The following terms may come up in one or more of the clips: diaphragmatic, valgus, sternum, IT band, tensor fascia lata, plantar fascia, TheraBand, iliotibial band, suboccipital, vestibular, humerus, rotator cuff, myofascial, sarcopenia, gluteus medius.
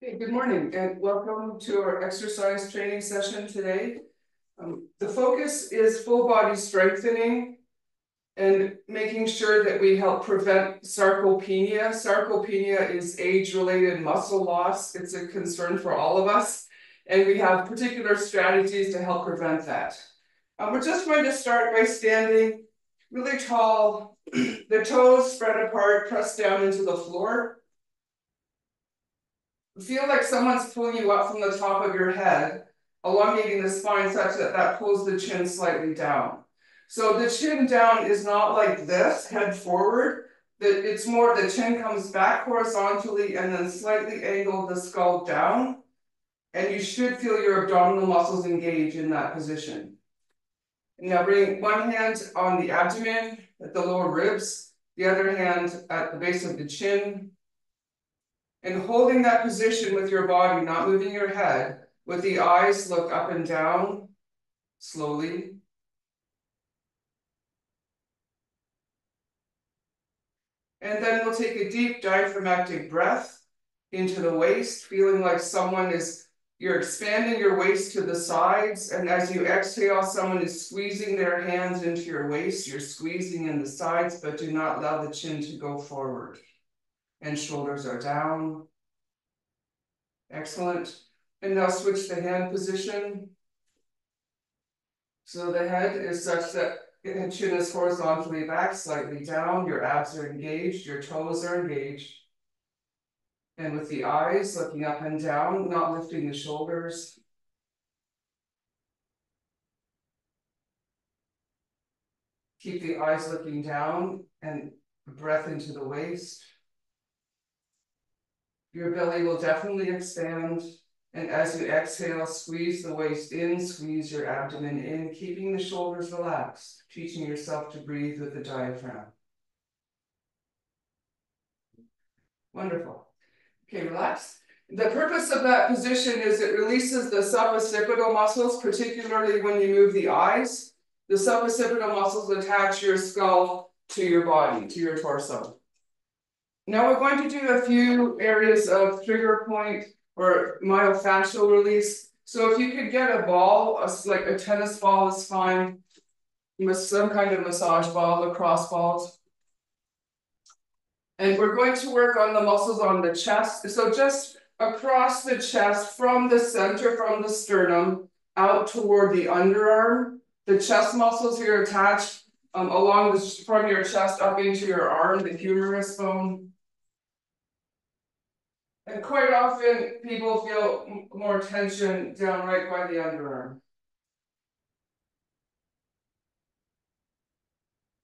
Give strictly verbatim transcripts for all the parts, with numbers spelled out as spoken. Hey, good morning and welcome to our exercise training session today. Um, the focus is full body strengthening and making sure that we help prevent sarcopenia. Sarcopenia is age-related muscle loss. It's a concern for all of us, and we have particular strategies to help prevent that. Um, we're just going to start by standing really tall, the toes spread apart, pressed down into the floor. Feel like someone's pulling you up from the top of your head, elongating the spine such that that pulls the chin slightly down. So the chin down is not like this, head forward. It's more the chin comes back horizontally and then slightly angle the skull down. And you should feel your abdominal muscles engage in that position. Now bring one hand on the abdomen at the lower ribs, the other hand at the base of the chin. And holding that position with your body, not moving your head, with the eyes look up and down slowly. And then we'll take a deep diaphragmatic breath into the waist, feeling like someone is, you're expanding your waist to the sides. And as you exhale, someone is squeezing their hands into your waist. You're squeezing in the sides, but do not allow the chin to go forward. And shoulders are down. Excellent. And now switch the hand position. So the head is such that the chin is horizontally back, slightly down. Your abs are engaged, your toes are engaged. And with the eyes looking up and down, not lifting the shoulders. Keep the eyes looking down and breath into the waist. Your belly will definitely expand. And as you exhale, squeeze the waist in, squeeze your abdomen in, keeping the shoulders relaxed, teaching yourself to breathe with the diaphragm. Wonderful. Okay, relax. The purpose of that position is it releases the suboccipital muscles, particularly when you move the eyes. The suboccipital muscles attach your skull to your body, to your torso. Now we're going to do a few areas of trigger point or myofascial release. So if you could get a ball, a, like a tennis ball is fine, some kind of massage ball, lacrosse balls. And we're going to work on the muscles on the chest. So just across the chest from the center, from the sternum, out toward the underarm. The chest muscles here attached um, along the, from your chest up into your arm, the humerus bone. And quite often, people feel more tension down right by the underarm.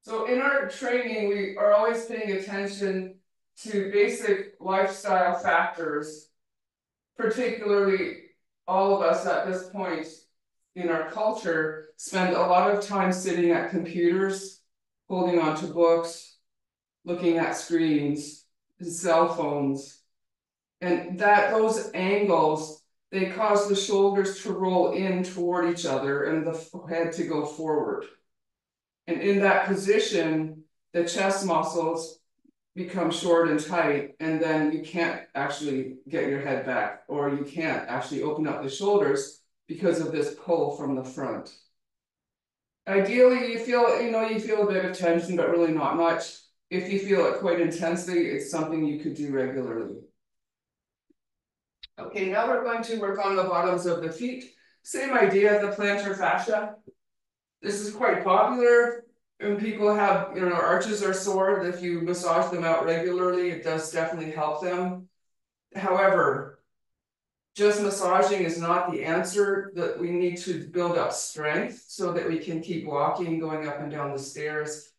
So in our training, we are always paying attention to basic lifestyle factors, particularly all of us at this point in our culture spend a lot of time sitting at computers, holding onto books, looking at screens, and cell phones. And that those angles, they cause the shoulders to roll in toward each other and the head to go forward. And in that position, the chest muscles become short and tight, and then you can't actually get your head back, or you can't actually open up the shoulders because of this pull from the front. Ideally, you feel, you know, you feel a bit of tension, but really not much. If you feel it quite intensely, it's something you could do regularly. Okay, now we're going to work on the bottoms of the feet. Same idea, the plantar fascia. This is quite popular, and people have, you know, arches are sore. If you massage them out regularly, it does definitely help them. However, just massaging is not the answer. That we need to build up strength so that we can keep walking, going up and down the stairs,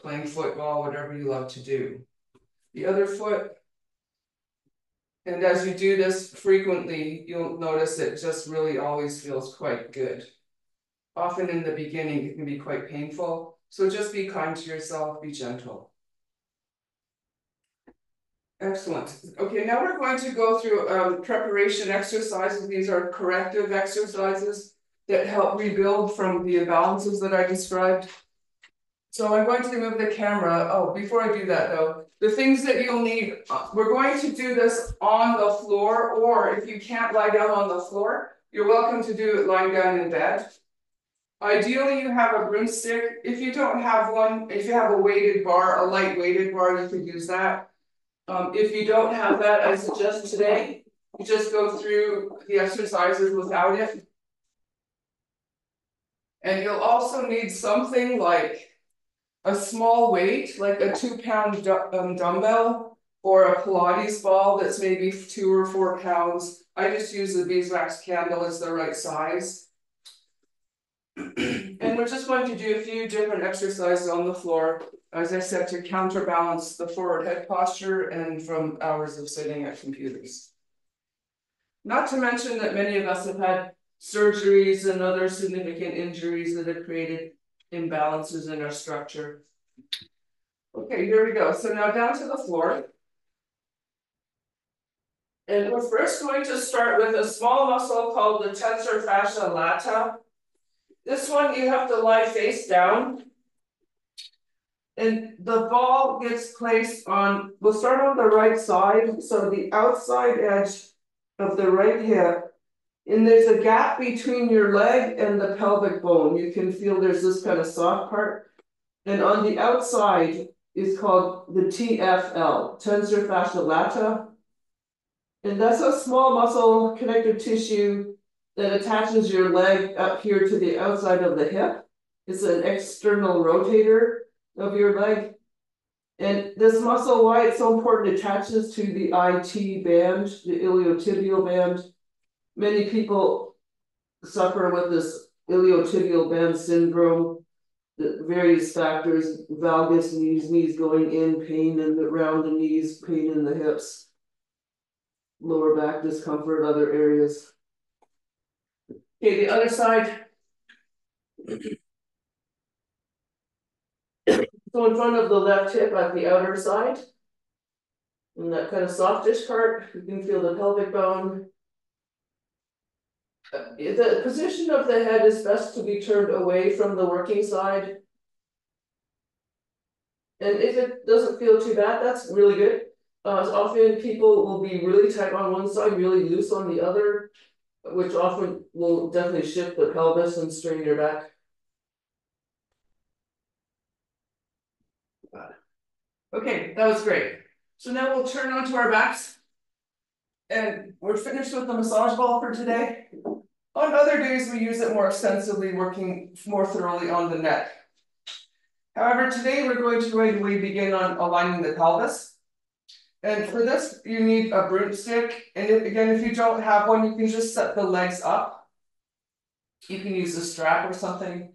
playing football, whatever you love to do. The other foot. And as you do this frequently, you'll notice it just really always feels quite good. Often in the beginning, it can be quite painful. So just be kind to yourself, be gentle. Excellent. Okay, now we're going to go through um, preparation exercises. These are corrective exercises that help rebuild from the imbalances that I described. So I'm going to remove the camera. Oh, before I do that though, the things that you'll need, we're going to do this on the floor, or if you can't lie down on the floor, you're welcome to do it lying down in bed. Ideally, you have a broomstick. If you don't have one, if you have a weighted bar, a light weighted bar, you could use that. Um, if you don't have that, I suggest today, you just go through the exercises without it. And you'll also need something like a small weight, like a two pound um, dumbbell or a Pilates ball that's maybe two or four pounds. I just use the beeswax candle as the right size. And we're just going to do a few different exercises on the floor, as I said, to counterbalance the forward head posture and from hours of sitting at computers. Not to mention that many of us have had surgeries and other significant injuries that have created imbalances in our structure. Okay, here we go. So now down to the floor. And we're first going to start with a small muscle called the tensor fascia lata. This one you have to lie face down. And the ball gets placed on, we'll start on the right side. So the outside edge of the right hip. And there's a gap between your leg and the pelvic bone. You can feel there's this kind of soft part. And on the outside is called the T F L, tensor fascia lata. And that's a small muscle connective tissue that attaches your leg up here to the outside of the hip. It's an external rotator of your leg. And this muscle, why it's so important, attaches to the I T band, the iliotibial band. Many people suffer with this iliotibial band syndrome, the various factors, valgus knees, knees going in, pain in the round the knees, pain in the hips, lower back discomfort, other areas. Okay, the other side. So in front of the left hip at the outer side, and that kind of softish part, you can feel the pelvic bone. The position of the head is best to be turned away from the working side. And if it doesn't feel too bad, that's really good. Uh, often people will be really tight on one side, really loose on the other, which often will definitely shift the pelvis and strain your back. Okay, that was great. So now we'll turn onto our backs. And we're finished with the massage ball for today. On other days, we use it more extensively, working more thoroughly on the neck. However, today we're going to really begin on aligning the pelvis. And for this, you need a broomstick. And if, again, if you don't have one, you can just set the legs up. You can use a strap or something.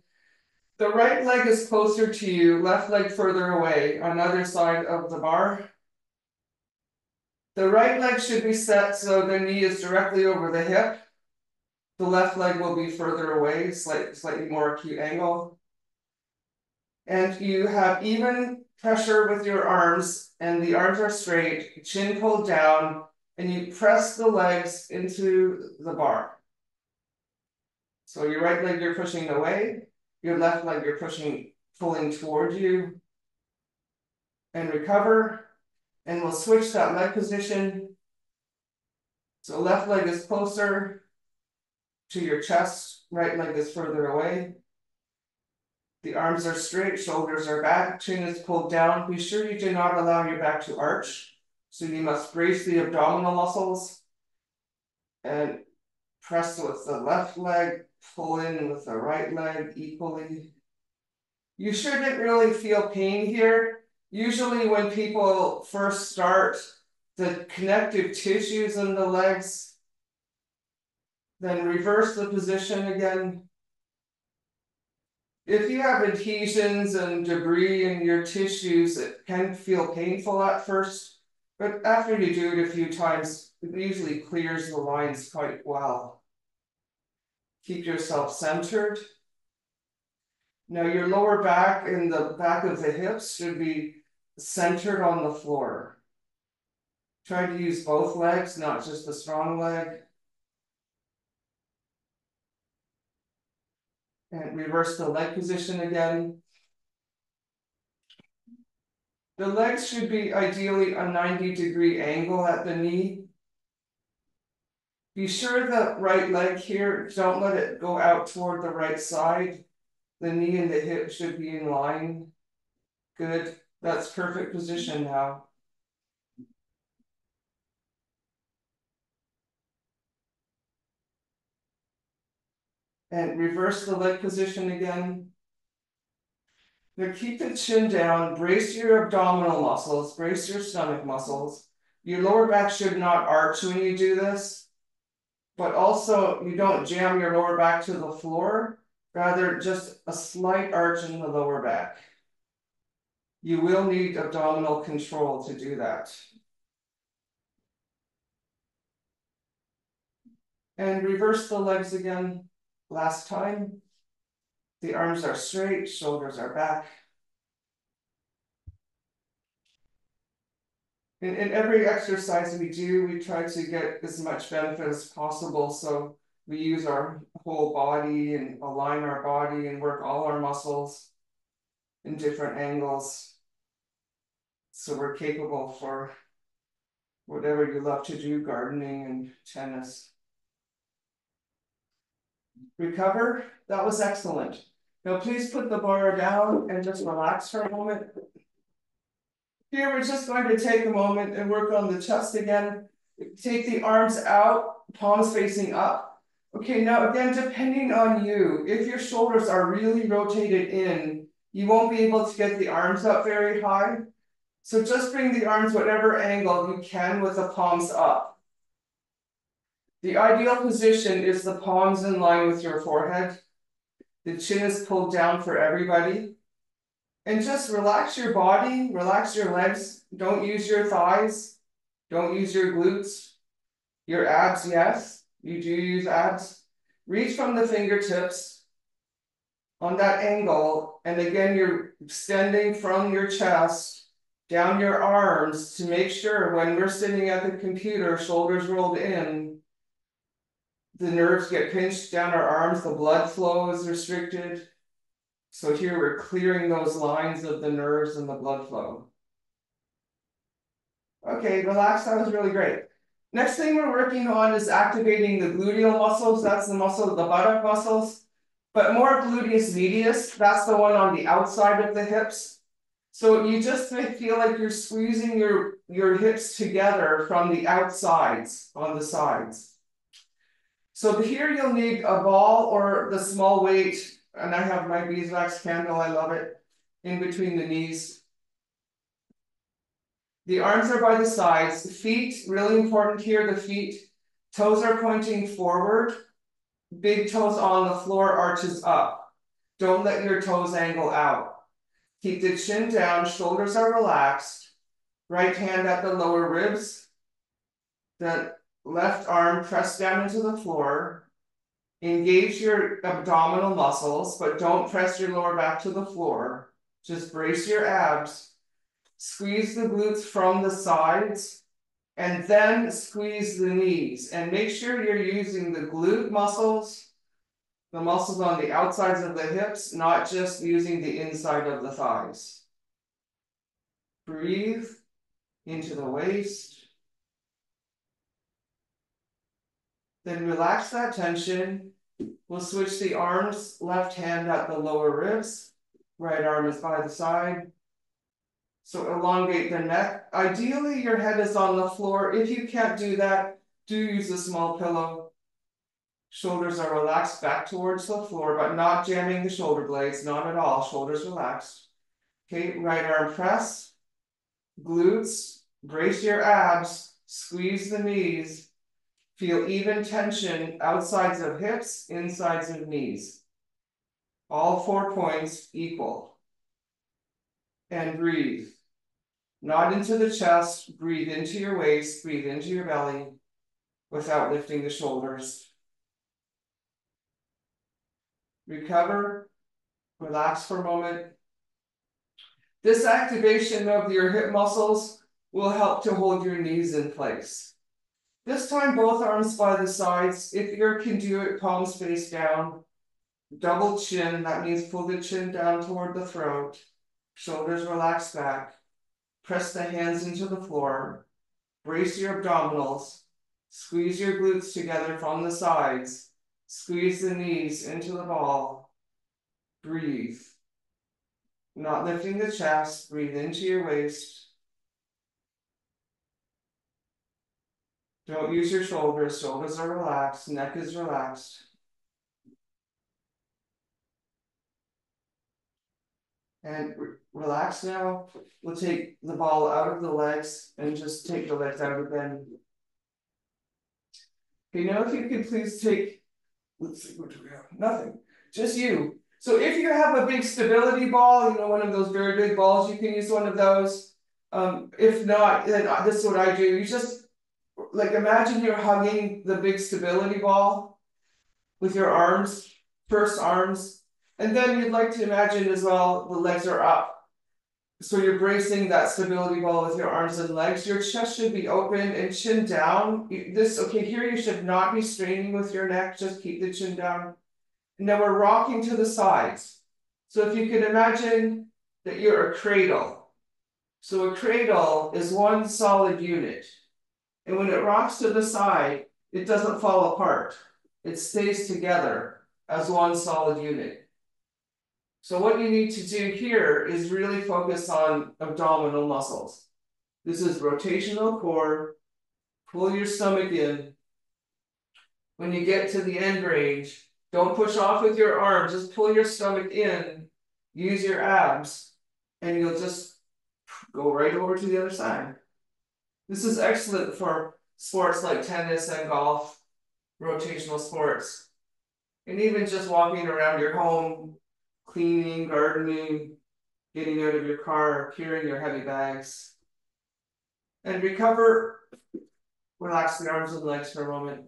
The right leg is closer to you, left leg further away on the other side of the bar. The right leg should be set so the knee is directly over the hip. The left leg will be further away, slight, slightly more acute angle. And you have even pressure with your arms, and the arms are straight, chin pulled down, and you press the legs into the bar. So your right leg you're pushing away, your left leg you're pushing, pulling toward you, and recover. And we'll switch that leg position. So left leg is closer to your chest, right leg is further away. The arms are straight, shoulders are back, chin is pulled down. Be sure you do not allow your back to arch. So you must brace the abdominal muscles and press with the left leg, pull in with the right leg equally. You shouldn't really feel pain here. Usually when people first start, the connective tissues in the legs, then reverse the position again. If you have adhesions and debris in your tissues, it can feel painful at first, but after you do it a few times, it usually clears the lines quite well. Keep yourself centered. Now your lower back and the back of the hips should be centered on the floor. Try to use both legs, not just the strong leg. And reverse the leg position again. The legs should be ideally a ninety degree angle at the knee. Be sure the right leg here, don't let it go out toward the right side. The knee and the hip should be in line. Good, that's perfect position now. And reverse the leg position again. Now keep the chin down, brace your abdominal muscles, brace your stomach muscles. Your lower back should not arch when you do this, but also you don't jam your lower back to the floor, rather just a slight arch in the lower back. You will need abdominal control to do that. And reverse the legs again. Last time, the arms are straight, shoulders are back. In, in every exercise we do, we try to get as much benefit as possible. So we use our whole body and align our body and work all our muscles in different angles. So we're capable for whatever you love to do, gardening and tennis. Recover. That was excellent. Now please put the bar down and just relax for a moment. Here we're just going to take a moment and work on the chest again. Take the arms out, palms facing up. Okay, now again, depending on you, if your shoulders are really rotated in, you won't be able to get the arms up very high. So just bring the arms whatever angle you can with the palms up. The ideal position is the palms in line with your forehead. The chin is pulled down for everybody. And just relax your body, relax your legs. Don't use your thighs. Don't use your glutes. Your abs, yes, you do use abs. Reach from the fingertips on that angle. And again, you're extending from your chest down your arms to make sure when we're sitting at the computer, shoulders rolled in, the nerves get pinched down our arms, the blood flow is restricted. So here we're clearing those lines of the nerves and the blood flow. Okay, relax, that was really great. Next thing we're working on is activating the gluteal muscles. That's the muscle, the buttock muscles, but more gluteus medius. That's the one on the outside of the hips. So you just may feel like you're squeezing your, your hips together from the outsides on the sides. So here you'll need a ball or the small weight, and I have my beeswax candle, I love it, in between the knees. The arms are by the sides, the feet, really important here, the feet, toes are pointing forward, big toes on the floor, arches up. Don't let your toes angle out. Keep the chin down, shoulders are relaxed, right hand at the lower ribs, the left arm pressed down into the floor. Engage your abdominal muscles, but don't press your lower back to the floor. Just brace your abs. Squeeze the glutes from the sides and then squeeze the knees. And make sure you're using the glute muscles, the muscles on the outsides of the hips, not just using the inside of the thighs. Breathe into the waist. Then relax that tension. We'll switch the arms, left hand at the lower ribs, right arm is by the side. So elongate the neck. Ideally, your head is on the floor. If you can't do that, do use a small pillow. Shoulders are relaxed back towards the floor, but not jamming the shoulder blades, not at all, shoulders relaxed. Okay, right arm press, glutes, brace your abs, squeeze the knees. Feel even tension outsides of hips, insides of knees. All four points equal. And breathe. Not into the chest, breathe into your waist, breathe into your belly without lifting the shoulders. Recover, relax for a moment. This activation of your hip muscles will help to hold your knees in place. This time, both arms by the sides. If you can do it, palms face down. Double chin, that means pull the chin down toward the throat. Shoulders relaxed back. press the hands into the floor, brace your abdominals, squeeze your glutes together from the sides, squeeze the knees into the ball, breathe. Not lifting the chest, breathe into your waist. Don't use your shoulders, shoulders are relaxed, neck is relaxed. And re relax now. We'll take the ball out of the legs and just take the legs out of the bend. Okay, now if you could please take, let's see, what do we have? Nothing, just you. So if you have a big stability ball, you know, one of those very big balls, you can use one of those. Um, if not, then this is what I do. You just, like, imagine you're hugging the big stability ball with your arms, first arms. And then you'd like to imagine as well, the legs are up. So you're bracing that stability ball with your arms and legs. Your chest should be open and chin down. This, okay, here you should not be straining with your neck. Just keep the chin down. Now we're rocking to the sides. So if you could imagine that you're a cradle. So a cradle is one solid unit. And when it rocks to the side, it doesn't fall apart. It stays together as one solid unit. So what you need to do here is really focus on abdominal muscles. This is rotational core. Pull your stomach in. When you get to the end range, don't push off with your arms. Just pull your stomach in. Use your abs, and you'll just go right over to the other side. This is excellent for sports like tennis and golf, rotational sports, and even just walking around your home, cleaning, gardening, getting out of your car, carrying your heavy bags. And recover, relax the arms and legs for a moment.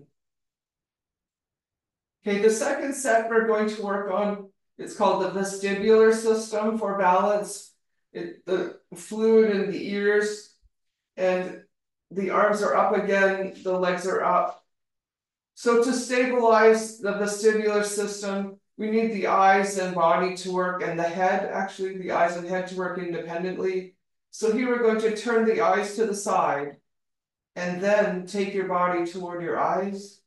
Okay, the second set we're going to work on, it's called the vestibular system for balance. It, the fluid in the ears, and the arms are up again, the legs are up. So to stabilize the vestibular system, we need the eyes and body to work, and the head, actually, the eyes and head to work independently. So here we're going to turn the eyes to the side and then take your body toward your eyes.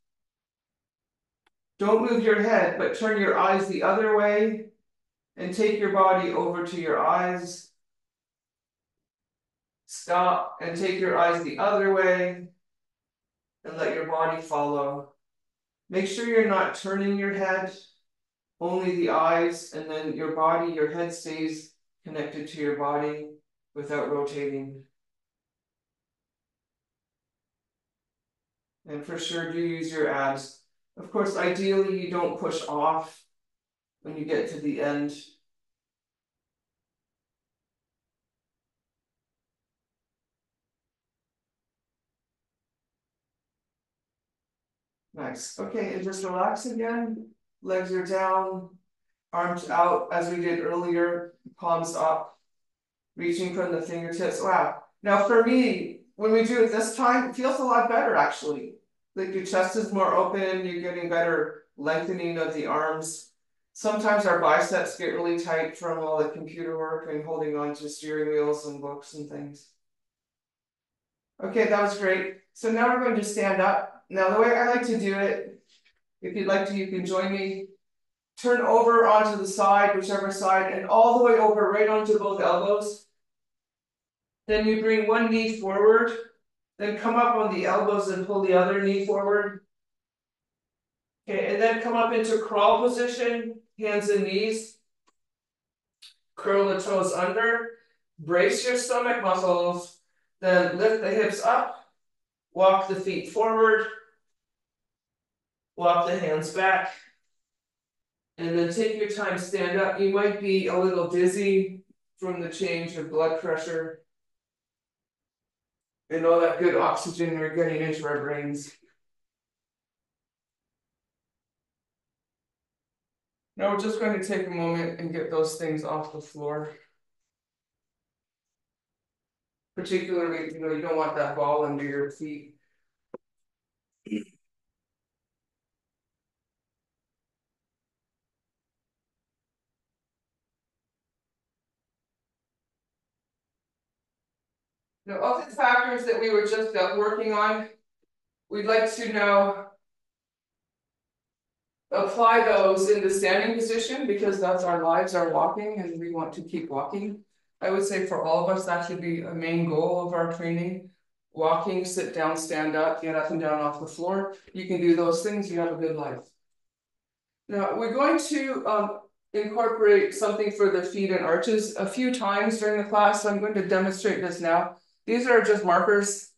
Don't move your head, but turn your eyes the other way and take your body over to your eyes. Stop and take your eyes the other way and let your body follow. Make sure you're not turning your head. Only the eyes, and then your body, your head stays connected to your body without rotating. And for sure, do use your abs. Of course, ideally, you don't push off when you get to the end. Nice. Okay, and just relax again. Legs are down, arms out as we did earlier, palms up, reaching from the fingertips. Wow. Now for me, when we do it this time, it feels a lot better actually. Like your chest is more open, you're getting better lengthening of the arms. Sometimes our biceps get really tight from all the computer work and holding on to steering wheels and books and things. Okay, that was great. So now we're going to stand up. Now the way I like to do it, if you'd like to, you can join me. Turn over onto the side, whichever side, and all the way over, right onto both elbows. Then you bring one knee forward, then come up on the elbows and pull the other knee forward. Okay, and then come up into crawl position, hands and knees. Curl the toes under, brace your stomach muscles, then lift the hips up, walk the feet forward, walk the hands back, and then take your time, stand up. You might be a little dizzy from the change of blood pressure and all that good oxygen we're getting into our brains. Now we're just going to take a moment and get those things off the floor. Particularly, you know, you don't want that ball under your feet. Now, of the factors that we were just uh, working on, we'd like to now apply those in the standing position, because that's our lives are walking and we want to keep walking. I would say for all of us, that should be a main goal of our training. Walking, sit down, stand up, get up and down off the floor. You can do those things, you have a good life. Now we're going to um, incorporate something for the feet and arches a few times during the class. So I'm going to demonstrate this now. These are just markers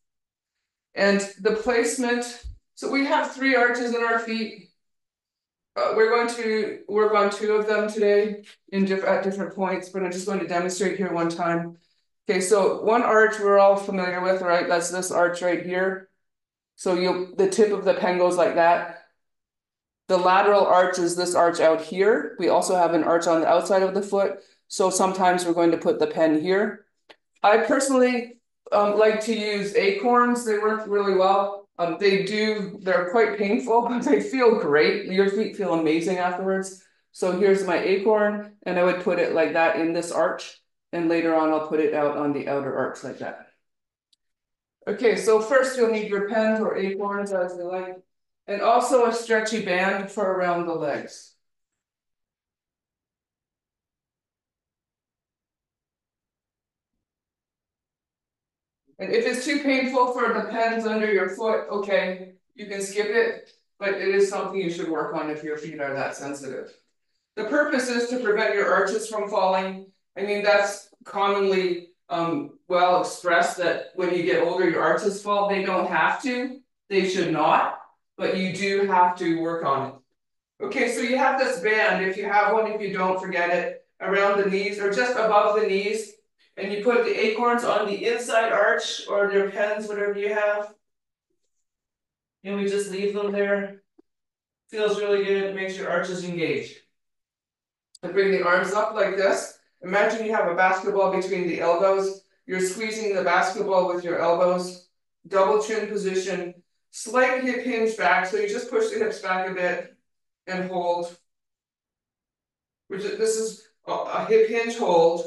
and the placement. So we have three arches in our feet. Uh, we're going to work on two of them today in diff at different points, but I'm just going to demonstrate here one time. Okay, so one arch we're all familiar with, right? That's this arch right here. So you the tip of the pen goes like that. The lateral arch is this arch out here. We also have an arch on the outside of the foot. So sometimes we're going to put the pen here. I personally um, like to use acorns. They work really well. Um, they do, they're quite painful, but they feel great. Your feet feel amazing afterwards. So here's my acorn, and I would put it like that in this arch. And later on, I'll put it out on the outer arch like that. Okay, so first you'll need your pens or acorns as you like, and also a stretchy band for around the legs. And if it's too painful for the pens under your foot, okay, you can skip it, but it is something you should work on if your feet are that sensitive. The purpose is to prevent your arches from falling. I mean, that's commonly um, well expressed that when you get older, your arches fall. They don't have to, they should not, but you do have to work on it. Okay, so you have this band, if you have one, if you don't, forget it, around the knees or just above the knees. And you put the acorns on the inside arch or your pens, whatever you have. And we just leave them there. Feels really good, makes your arches engaged. And bring the arms up like this. Imagine you have a basketball between the elbows. You're squeezing the basketball with your elbows. Double chin position, slight hip hinge back. So you just push the hips back a bit and hold. Which is, this is a hip hinge hold.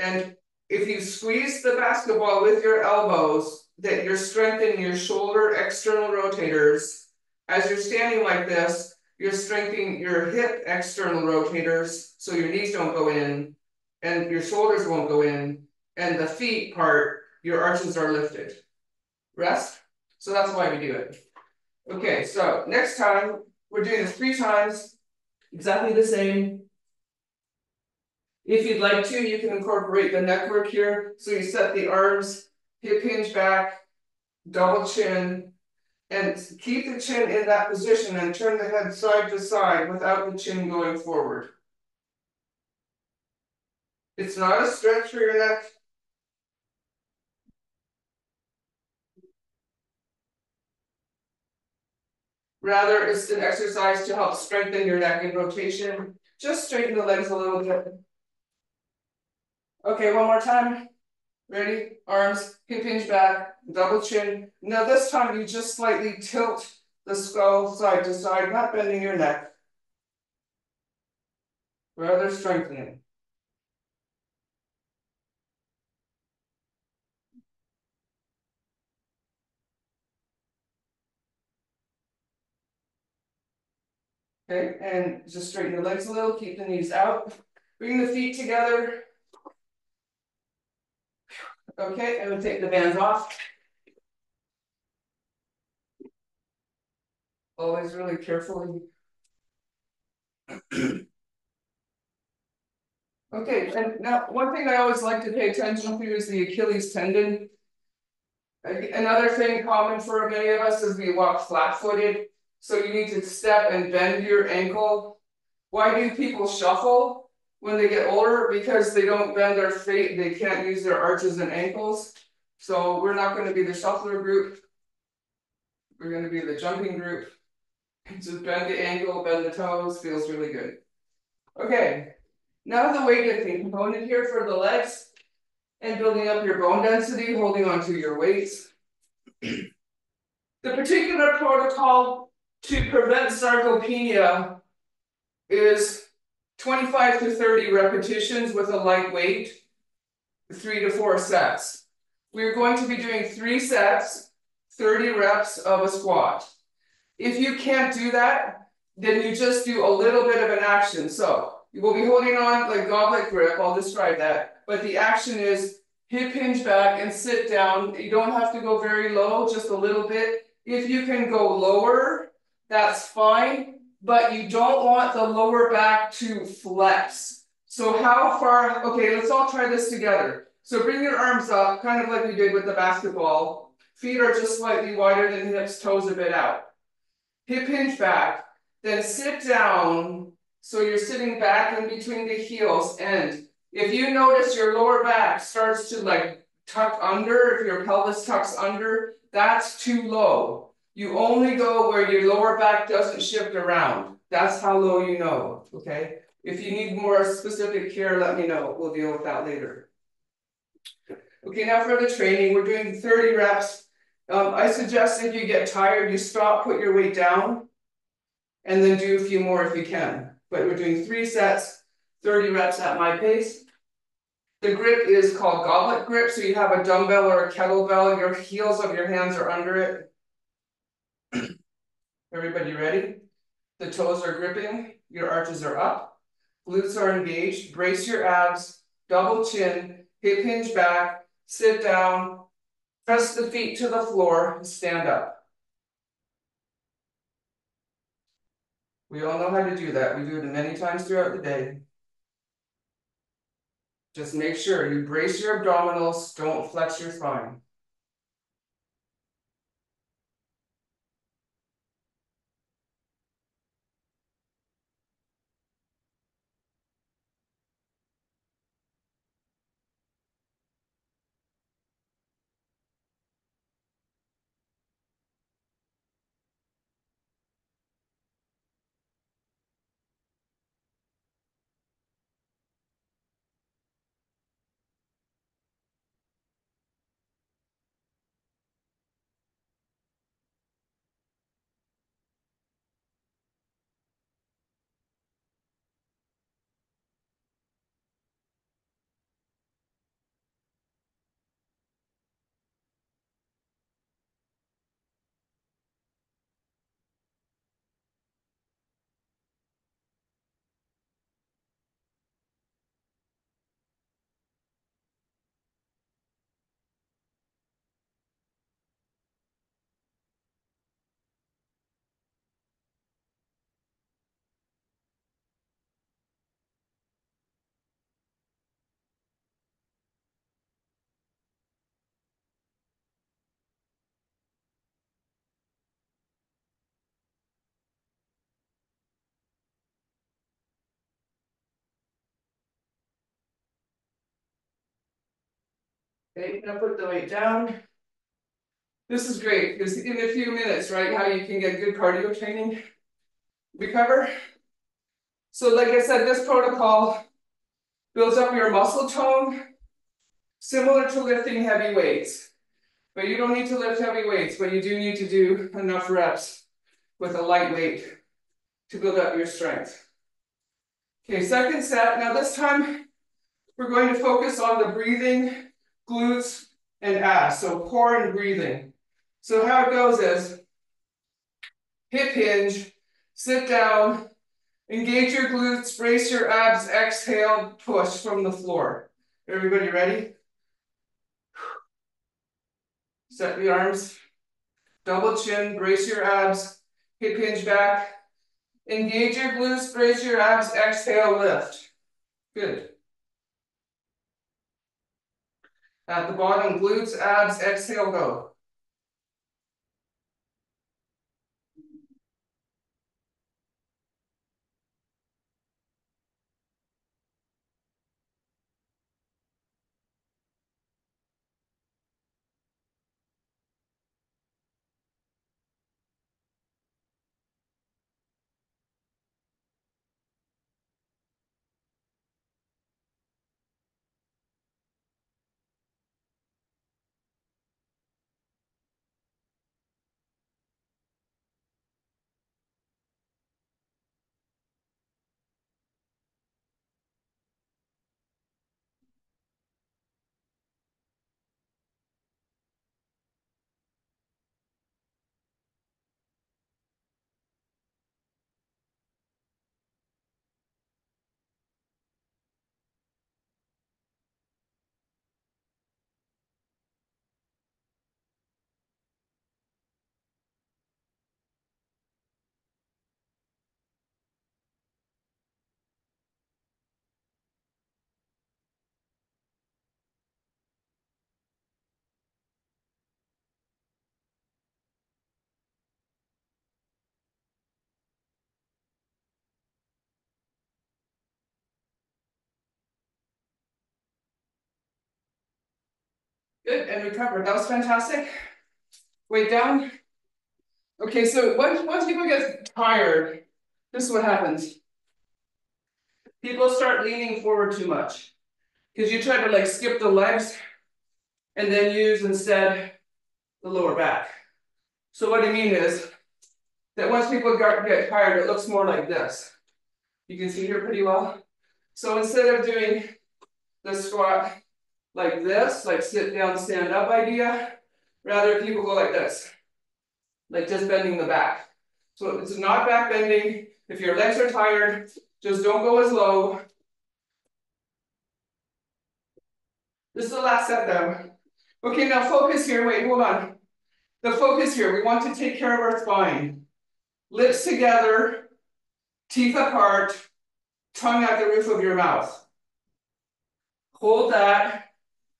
And if you squeeze the basketball with your elbows, that you're strengthening your shoulder external rotators. As you're standing like this, you're strengthening your hip external rotators, so your knees don't go in, and your shoulders won't go in, and the feet part, your arches are lifted. Rest? So that's why we do it. Okay, so next time, we're doing this three times, exactly the same. If you'd like to, you can incorporate the neck work here. So you set the arms, hip hinge back, double chin, and keep the chin in that position and turn the head side to side without the chin going forward. It's not a stretch for your neck. Rather, it's an exercise to help strengthen your neck in rotation. Just straighten the legs a little bit. Okay, one more time. Ready? Arms, hip hinge back, double chin. Now this time you just slightly tilt the skull side to side, not bending your neck. Rather strengthening. Okay, and just straighten the legs a little, keep the knees out. Bring the feet together. Okay, and we'll take the bands off. Always really carefully. Okay, and now one thing I always like to pay attention to is the Achilles tendon. Another thing common for many of us is we walk flat-footed. So you need to step and bend your ankle. Why do people shuffle when they get older? Because they don't bend their feet, they can't use their arches and ankles. So we're not going to be the shuffler group. We're going to be the jumping group. Just bend the ankle, bend the toes, feels really good. Okay, now the weightlifting component here for the legs and building up your bone density, holding onto your weights. The particular protocol to prevent sarcopenia is twenty-five to thirty repetitions with a light weight, three to four sets. we're going to be doing three sets, thirty reps of a squat. If you can't do that, then you just do a little bit of an action. So you will be holding on like goblet grip, I'll describe that. But the action is hip hinge back and sit down. You don't have to go very low, just a little bit. If you can go lower, that's fine, but you don't want the lower back to flex. So how far, okay, let's all try this together. So bring your arms up, kind of like we did with the basketball. Feet are just slightly wider than hips, toes a bit out. Hip hinge back, then sit down. So you're sitting back in between the heels. And if you notice your lower back starts to like tuck under, if your pelvis tucks under, that's too low. You only go where your lower back doesn't shift around. That's how low you know, okay? If you need more specific care, let me know. We'll deal with that later. Okay, now for the training, we're doing thirty reps. Um, I suggest if you get tired, you stop, put your weight down, and then do a few more if you can. But we're doing three sets, thirty reps at my pace. The grip is called goblet grip. So you have a dumbbell or a kettlebell, your heels of your hands are under it. Everybody ready? The toes are gripping, your arches are up, glutes are engaged, brace your abs, double chin, hip hinge back, sit down, press the feet to the floor, and stand up. We all know how to do that. We do it many times throughout the day. Just make sure you brace your abdominals, don't flex your spine. Okay, you're gonna put the weight down. This is great because in a few minutes, right, how you can get good cardio training, recover. So like I said, this protocol builds up your muscle tone, similar to lifting heavy weights, but you don't need to lift heavy weights, but you do need to do enough reps with a light weight to build up your strength. Okay, second set. Now this time we're going to focus on the breathing, glutes, and abs, so core and breathing. So how it goes is hip hinge, sit down, engage your glutes, brace your abs, exhale, push from the floor. Everybody ready? Set the arms, double chin, brace your abs, hip hinge back, engage your glutes, brace your abs, exhale, lift. Good. At the bottom, glutes, abs, exhale, go. Good, and recover. That was fantastic. Weight down. Okay, so once, once people get tired, this is what happens. People start leaning forward too much because you try to like skip the legs and then use instead the lower back. So what I mean is that once people get tired, it looks more like this. You can see here pretty well. So instead of doing the squat like this, like sit down, stand up idea, rather people go like this, like just bending the back. So it's not back bending. If your legs are tired, just don't go as low. This is the last set though. Okay, now focus here, wait, hold on. The focus here, we want to take care of our spine. Lips together, teeth apart, tongue at the roof of your mouth. Hold that,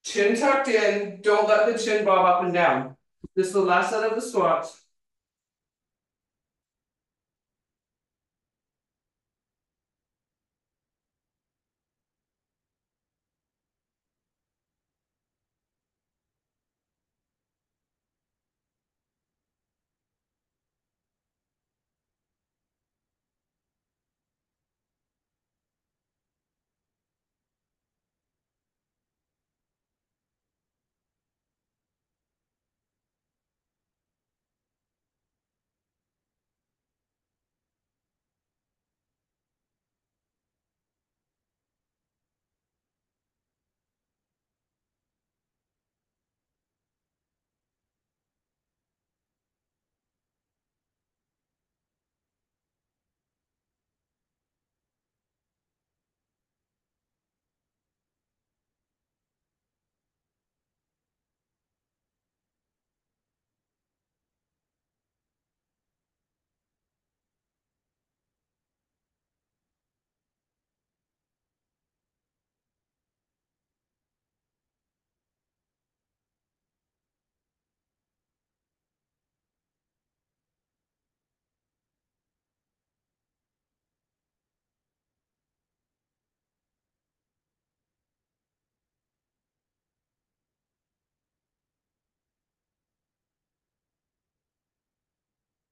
chin tucked in, don't let the chin bob up and down. This is the last set of the squat.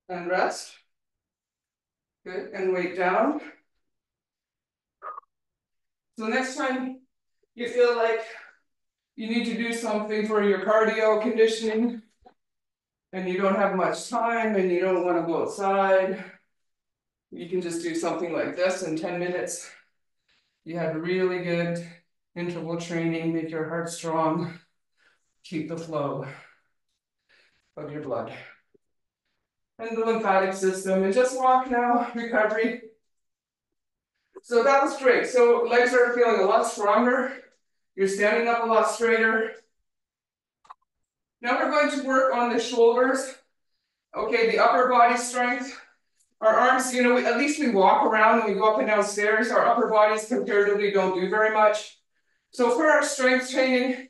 And rest. Good, and weight down. So next time you feel like you need to do something for your cardio conditioning and you don't have much time and you don't want to go outside, you can just do something like this in ten minutes. You have really good interval training, make your heart strong, keep the flow of your blood and the lymphatic system, and just walk now, recovery. So that was great. So legs are feeling a lot stronger. You're standing up a lot straighter. Now we're going to work on the shoulders. Okay, the upper body strength. Our arms, you know, we, at least we walk around and we go up and down stairs. Our upper bodies comparatively don't do very much. So for our strength training,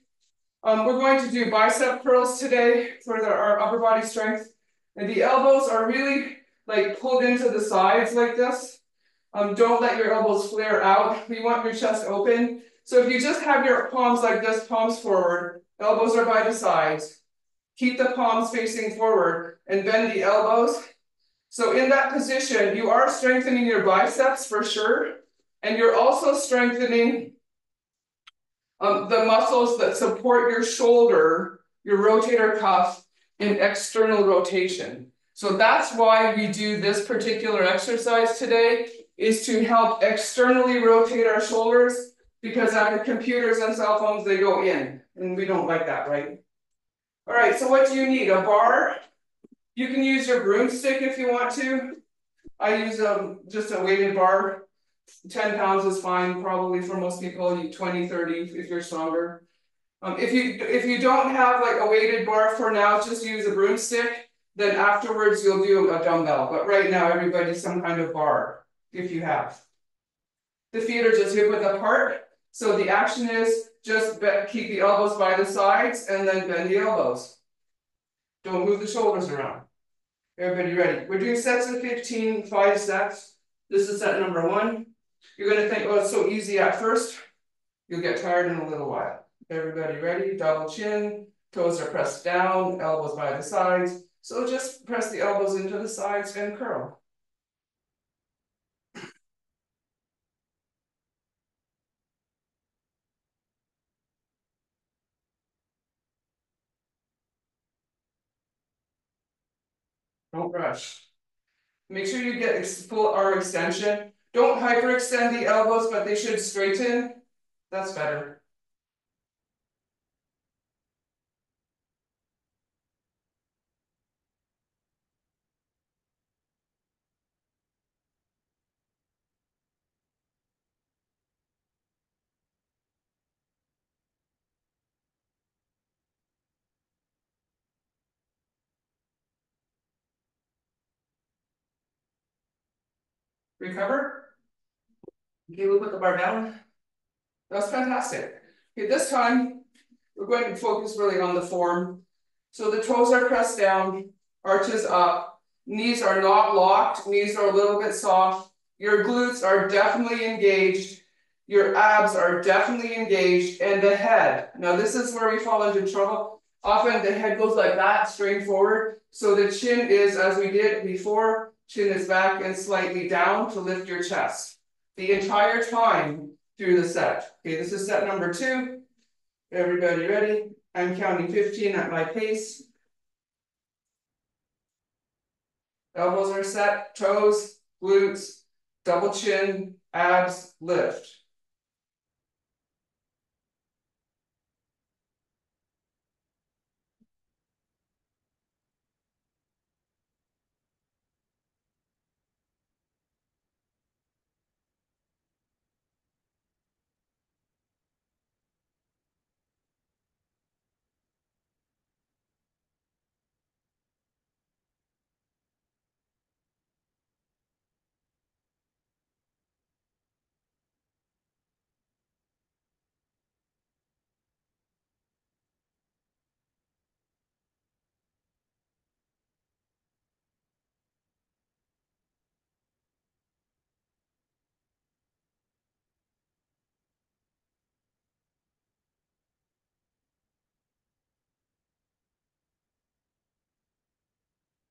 um, we're going to do bicep curls today for the, our upper body strength. And the elbows are really like pulled into the sides like this. Um, don't let your elbows flare out. We want your chest open. So if you just have your palms like this, palms forward, elbows are by the sides. Keep the palms facing forward and bend the elbows. So in that position, you are strengthening your biceps for sure. And you're also strengthening um, the muscles that support your shoulder, your rotator cuff, in external rotation. So that's why we do this particular exercise today, is to help externally rotate our shoulders, because on the computers and cell phones, they go in, and we don't like that, right? All right, so what do you need? A bar? You can use your broomstick if you want to. I use um, just a weighted bar. ten pounds is fine, probably for most people, twenty, thirty if you're stronger. Um, if you if you don't have like a weighted bar for now, just use a broomstick. Then afterwards you'll do a dumbbell. But right now everybody's some kind of bar if you have. The feet are just hip width apart. So the action is just keep the elbows by the sides and then bend the elbows. Don't move the shoulders around. Everybody ready? We're doing sets of fifteen, five sets. This is set number one. You're going to think, oh, it's so easy at first. You'll get tired in a little while. Everybody ready? Double chin, Toes are pressed down, elbows by the sides. So just press the elbows into the sides and curl. Don't rush. Make sure you get full arm extension. Don't hyperextend the elbows, but they should straighten. That's better. Recover. Okay, we'll put the bar down. That's fantastic. Okay, this time we're going to focus really on the form. So the toes are pressed down, arches up, knees are not locked, knees are a little bit soft. Your glutes are definitely engaged. Your abs are definitely engaged, and the head. Now this is where we fall into trouble. Often the head goes like that, straight forward. So the chin is, as we did before, chin is back and slightly down to lift your chest the entire time through the set. Okay, this is set number two. Everybody ready? I'm counting fifteen at my pace. Elbows are set, toes, glutes, double chin, abs, lift.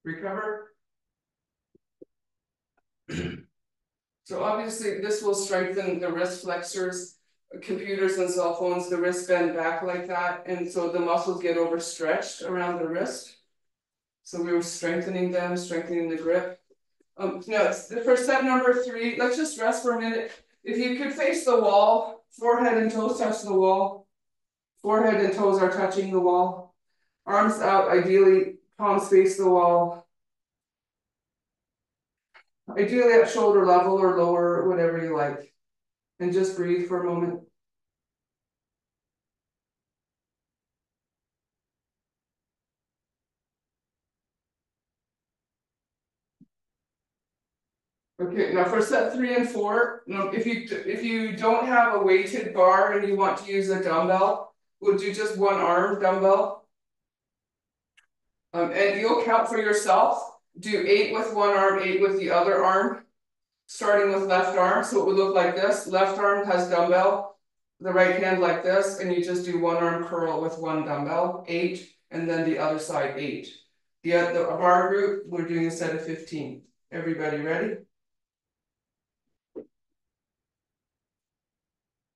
Recover. So obviously this will strengthen the wrist flexors. Computers and cell phones, the wrist bend back like that. And so the muscles get overstretched around the wrist. So we were strengthening them, strengthening the grip. Um, now for step number three, let's just rest for a minute. If you could face the wall, forehead and toes touch the wall. Forehead and toes are touching the wall. Arms out, ideally. Palms face the wall. Ideally at shoulder level or lower, whatever you like. And just breathe for a moment. Okay, now for set three and four, if you, if you don't have a weighted bar and you want to use a dumbbell, we'll do just one arm dumbbell. Um, and you'll count for yourself. Do eight with one arm, eight with the other arm, starting with left arm. So it would look like this. Left arm has dumbbell, the right hand like this, and you just do one arm curl with one dumbbell, eight, and then the other side, eight. The, the bar group, we're doing a set of fifteen. Everybody ready?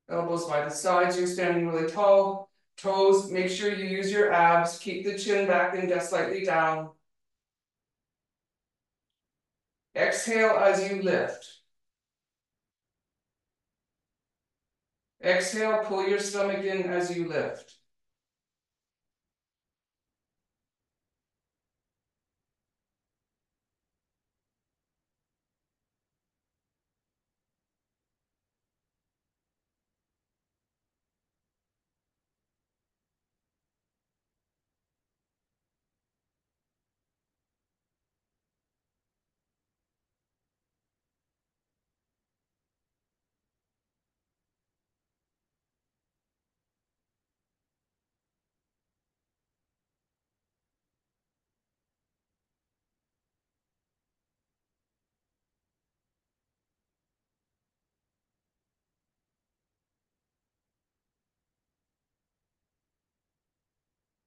Elbows by the sides, you're standing really tall. Toes, make sure you use your abs, keep the chin back and just slightly down. Exhale as you lift. Exhale, pull your stomach in as you lift.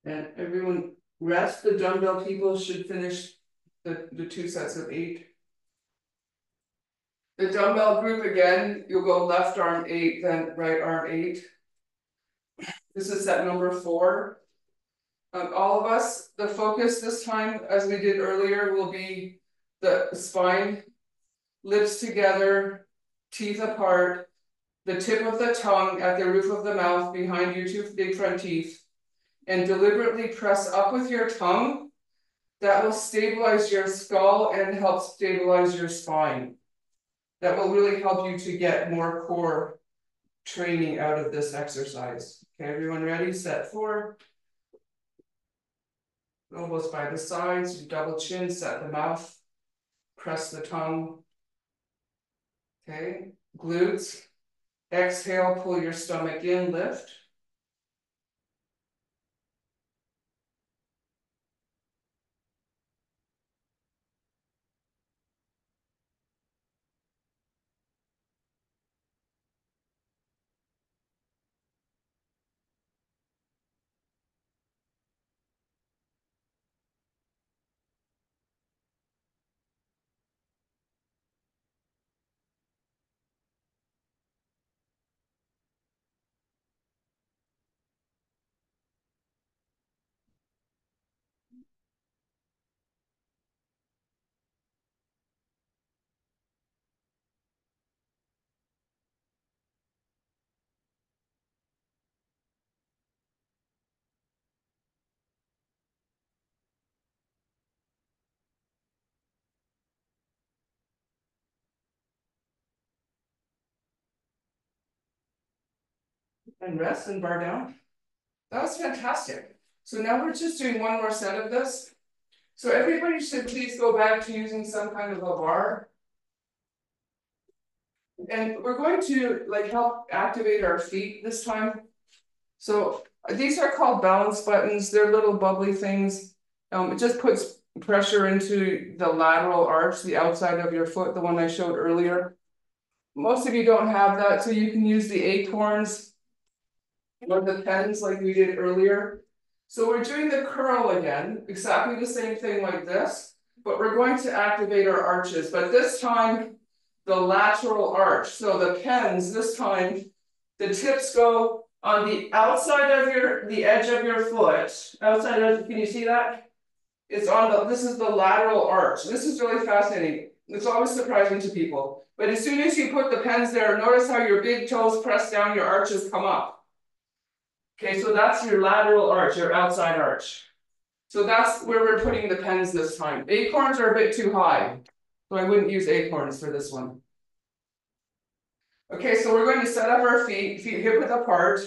And everyone rest. The dumbbell people should finish the, the two sets of eight. The dumbbell group again, you'll go left arm eight, then right arm eight. This is set number four. Um, all of us, the focus this time, as we did earlier, will be the spine, lips together, teeth apart, the tip of the tongue at the roof of the mouth behind your two big front teeth, and deliberately press up with your tongue. That will stabilize your skull and help stabilize your spine. That will really help you to get more core training out of this exercise. Okay, everyone ready? Set four. Elbows by the sides, you double chin, set the mouth, press the tongue. Okay, glutes. Exhale, pull your stomach in, lift. And rest and bar down. That was fantastic. So now we're just doing one more set of this. So everybody should please go back to using some kind of a bar. And we're going to like help activate our feet this time. So these are called balance buttons. They're little bubbly things. Um, it just puts pressure into the lateral arch, the outside of your foot, the one I showed earlier. Most of you don't have that, so you can use the acorns or the pens like we did earlier. So we're doing the curl again, exactly the same thing like this, but we're going to activate our arches, but this time the lateral arch. So the pens this time, the tips go on the outside of your, the edge of your foot, outside of, can you see that? It's on the, this is the lateral arch. This is really fascinating. It's always surprising to people. But as soon as you put the pens there, notice how your big toes press down, your arches come up. Okay, so that's your lateral arch, your outside arch. So that's where we're putting the pens this time. Acorns are a bit too high, so I wouldn't use acorns for this one. Okay, so we're going to set up our feet, feet hip width apart.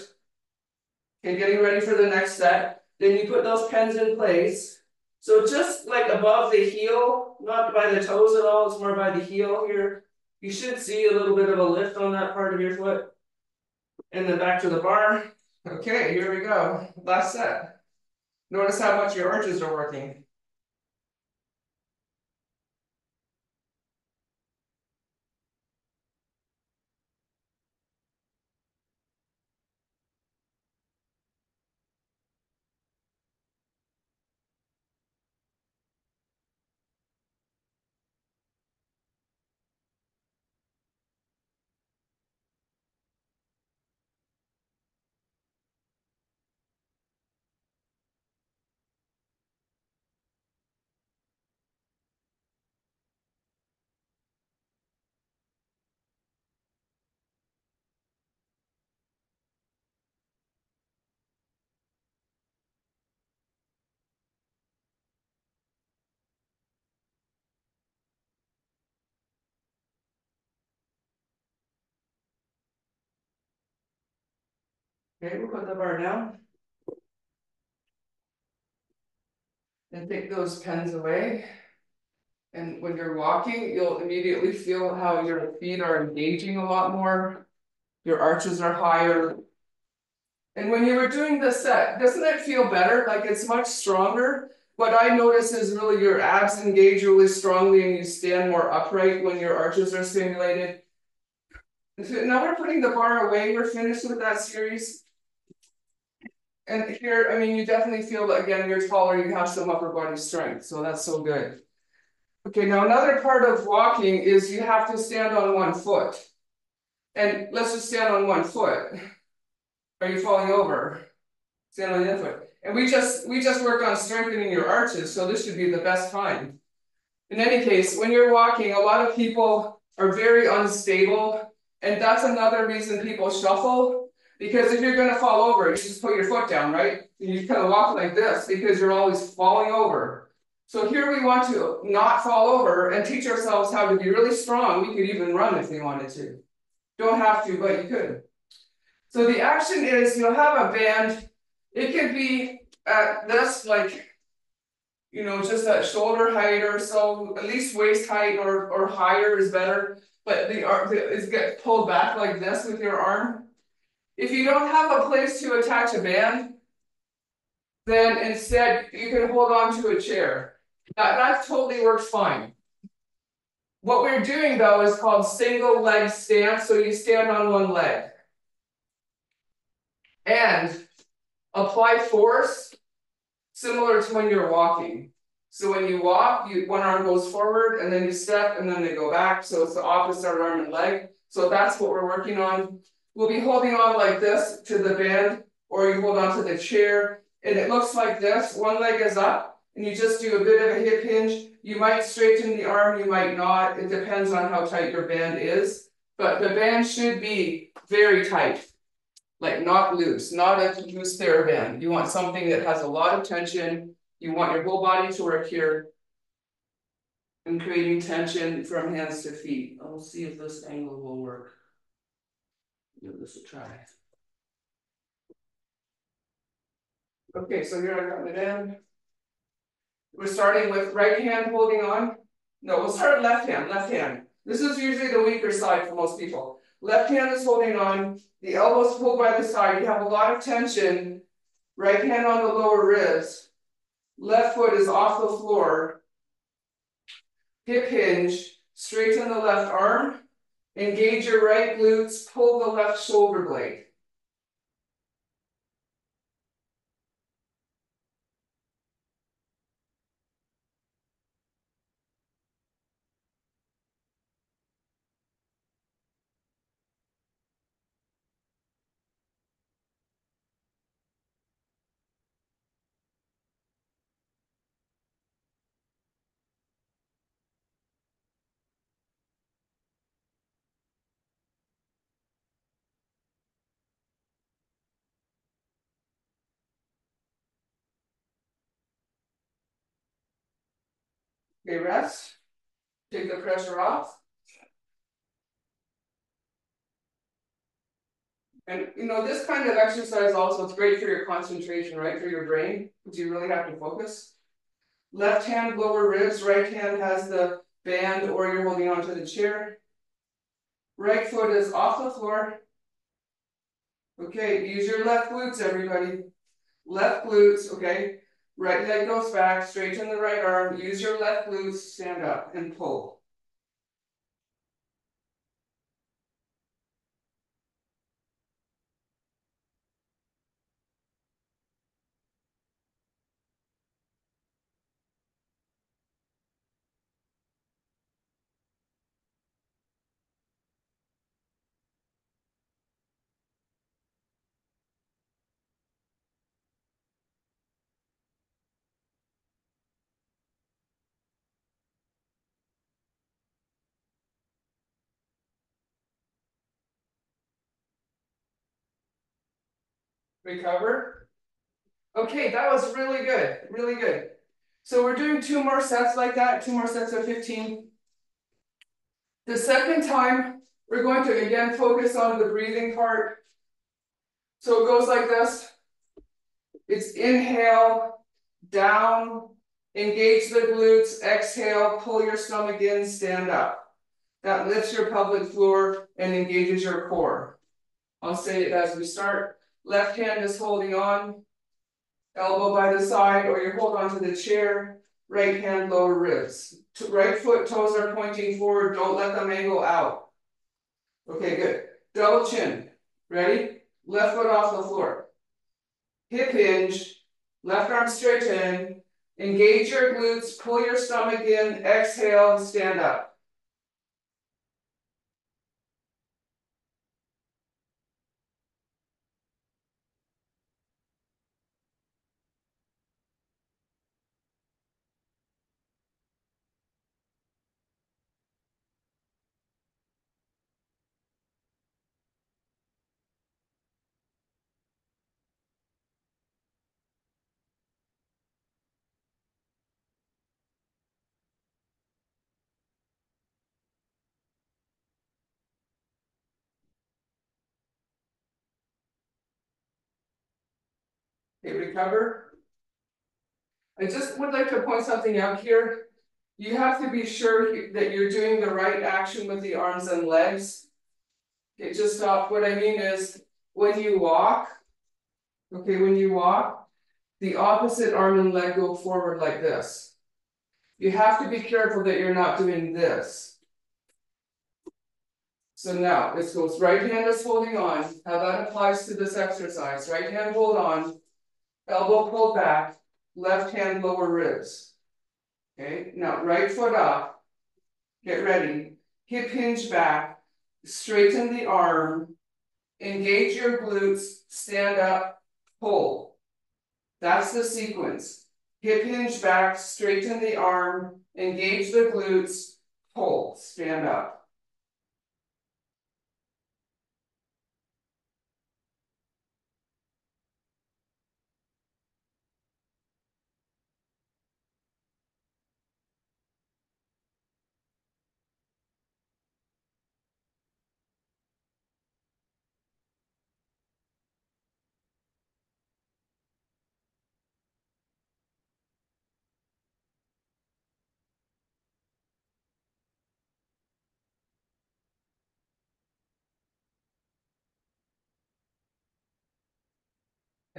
Okay, getting ready for the next set. Then you put those pens in place. So just like above the heel, not by the toes at all, it's more by the heel here. You should see a little bit of a lift on that part of your foot. And then back to the bar. Okay, here we go. Last set. Notice how much your arches are working. Okay, we'll put the bar down and take those pens away. And when you're walking, you'll immediately feel how your feet are engaging a lot more. Your arches are higher. And when you were doing this set, doesn't it feel better? Like it's much stronger. What I notice is really your abs engage really strongly and you stand more upright when your arches are stimulated. Now we're putting the bar away. We're finished with that series. And here, I mean, you definitely feel that, again, you're taller, you have some upper body strength. So that's so good. Okay, now another part of walking is you have to stand on one foot. And let's just stand on one foot. Are you falling over? Stand on the other foot. And we just, we just worked on strengthening your arches, so this should be the best time. In any case, when you're walking, a lot of people are very unstable, and that's another reason people shuffle, because if you're gonna fall over, you just put your foot down, right? And you kind of walk like this because you're always falling over. So here we want to not fall over and teach ourselves how to be really strong. We could even run if we wanted to. Don't have to, but you could. So the action is you'll have a band. It could be at this, like, you know, just at shoulder height or so, at least waist height or, or higher is better. But the arm is get pulled back like this with your arm. If you don't have a place to attach a band, then instead you can hold on to a chair. That, that totally works fine. What we're doing though is called single leg stance. So you stand on one leg and apply force similar to when you're walking. So when you walk, you, one arm goes forward and then you step and then they go back. So it's the opposite arm and leg. So that's what we're working on. We'll be holding on like this to the band, or you hold on to the chair. And it looks like this, one leg is up, and you just do a bit of a hip hinge. You might straighten the arm, you might not. It depends on how tight your band is, but the band should be very tight, like not loose, not a loose TheraBand. You want something that has a lot of tension. You want your whole body to work here and creating tension from hands to feet. I'll see if this angle will work. Give this a try. Okay, so here I got it in. We're starting with right hand holding on. No, we'll start left hand, left hand. This is usually the weaker side for most people. Left hand is holding on. The elbows pulled by the side. You have a lot of tension. Right hand on the lower ribs. Left foot is off the floor. Hip hinge. Straighten the left arm. Engage your right glutes. Pull the left shoulder blade. Okay, rest, take the pressure off. And you know, this kind of exercise also, it's great for your concentration, right? For your brain, because you really have to focus. Left hand, lower ribs, right hand has the band or you're holding onto the chair. Right foot is off the floor. Okay, use your left glutes, everybody. Left glutes, okay. Right leg goes back, straighten the right arm, use your left glutes, stand up and pull. Recover. Okay, that was really good, really good. So we're doing two more sets like that, two more sets of fifteen. The second time, we're going to again focus on the breathing part. So it goes like this. It's inhale, down, engage the glutes, exhale, pull your stomach in, stand up. That lifts your pelvic floor and engages your core. I'll say it as we start. Left hand is holding on, elbow by the side, or you hold onto the chair, right hand, lower ribs. Right foot, toes are pointing forward, don't let them angle out. Okay, good. Double chin, ready? Left foot off the floor. hip hinge, left arm straighten, engage your glutes, pull your stomach in, exhale, stand up. Okay, recover. I just would like to point something out here. You have to be sure that you're doing the right action with the arms and legs. Okay, just stop. What I mean is when you walk, okay, when you walk, the opposite arm and leg go forward like this. You have to be careful that you're not doing this. So now it goes right hand is holding on. How that applies to this exercise. Right hand hold on. Elbow pulled back, left hand lower ribs. Okay, now right foot up, get ready. Hip hinge back, straighten the arm, engage your glutes, stand up, pull. That's the sequence. Hip hinge back, straighten the arm, engage the glutes, pull, stand up.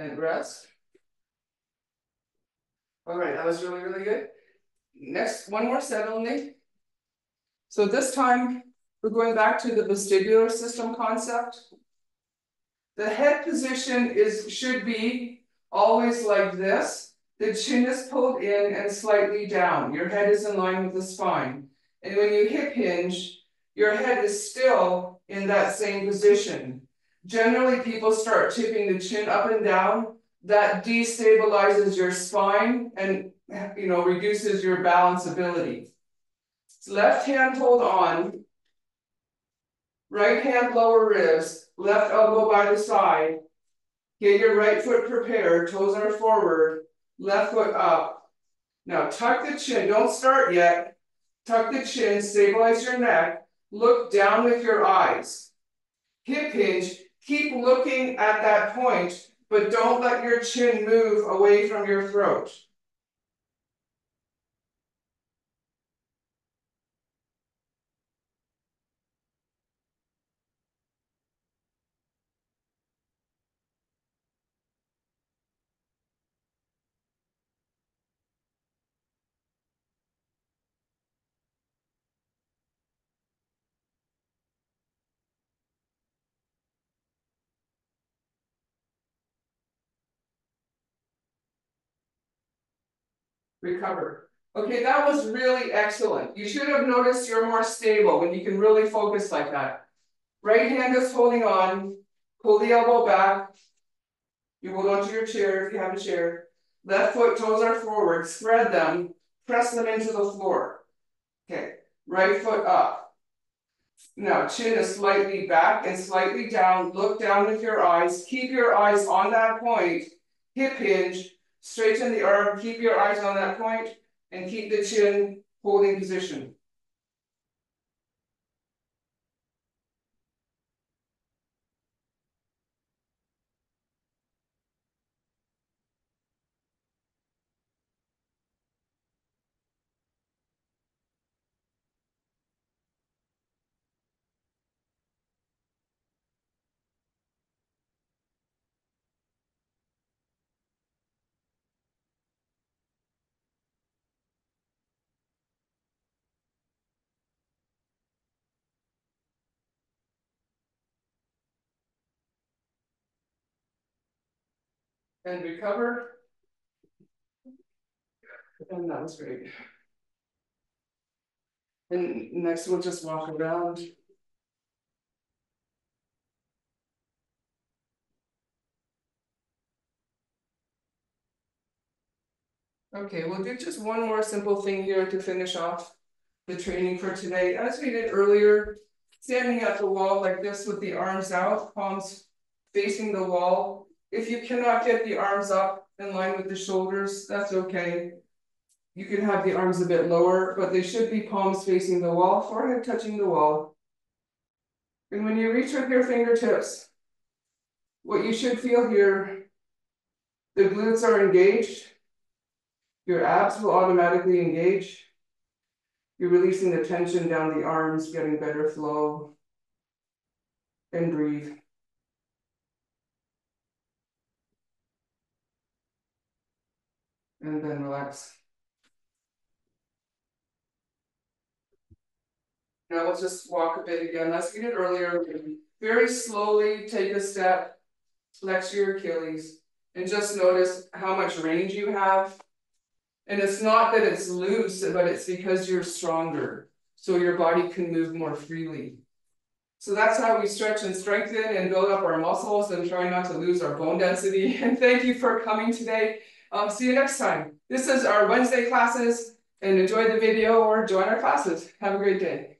And rest. All right, that was really, really good. Next, one more set only. So this time, we're going back to the vestibular system concept. The head position is should be always like this. The chin is pulled in and slightly down. Your head is in line with the spine. And when you hip hinge, your head is still in that same position. Generally, people start tipping the chin up and down. That destabilizes your spine and, you know, reduces your balance ability. So left hand hold on. Right hand lower ribs. Left elbow by the side. Get your right foot prepared. Toes are forward. Left foot up. Now tuck the chin. Don't start yet. Tuck the chin. Stabilize your neck. Look down with your eyes. Hip hinge. Keep looking at that point, but don't let your chin move away from your throat. Recover. Okay, that was really excellent. You should have noticed you're more stable when you can really focus like that. Right hand is holding on. Pull the elbow back. You hold onto your chair if you have a chair. Left foot, toes are forward. Spread them. Press them into the floor. Okay, right foot up. Now, chin is slightly back and slightly down. Look down with your eyes. Keep your eyes on that point. Hip hinge. Straighten the arm, keep your eyes on that point, and keep the chin holding position. and recover. And that was great. And next we'll just walk around. Okay, we'll do just one more simple thing here to finish off the training for today. As we did earlier, standing at the wall like this with the arms out, palms facing the wall. If you cannot get the arms up in line with the shoulders, that's okay. You can have the arms a bit lower, but they should be palms facing the wall, forehead touching the wall. And when you reach with your fingertips, what you should feel here, the glutes are engaged. Your abs will automatically engage. You're releasing the tension down the arms, getting better flow. And breathe. And then relax. Now we'll just walk a bit again, as we did earlier. Very slowly take a step, flex your Achilles, and just notice how much range you have. And it's not that it's loose, but it's because you're stronger. So your body can move more freely. So that's how we stretch and strengthen and build up our muscles and try not to lose our bone density. And thank you for coming today. Um, see you next time. This is our Wednesday classes, and enjoy the video or join our classes. Have a great day.